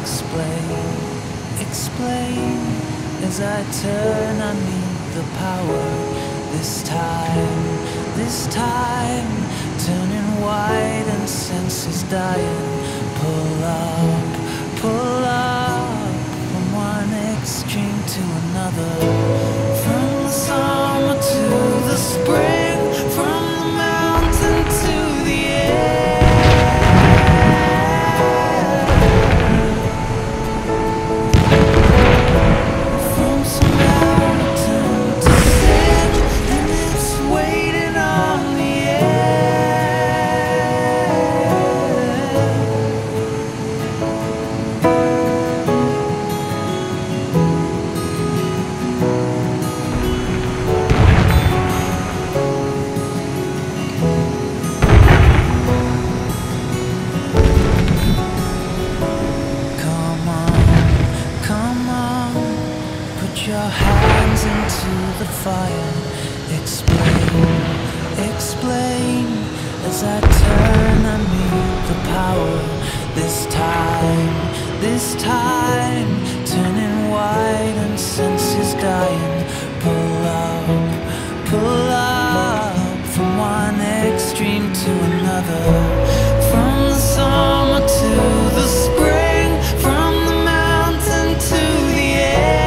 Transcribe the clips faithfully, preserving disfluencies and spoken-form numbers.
explain, explain. As I turn, I need the power. This time, this time, turning white and senses dying. Pull up, pull up, from one extreme to another. From the summer to the spring, from the mountain to the air. Your hands into the fire. Explain, explain. As I turn, I meet the power. This time, this time, turning white and senses dying. Pull up, pull up, from one extreme to another. From the summer to the spring, from the mountain to the air.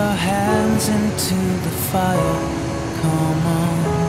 Your hands into the fire, come on.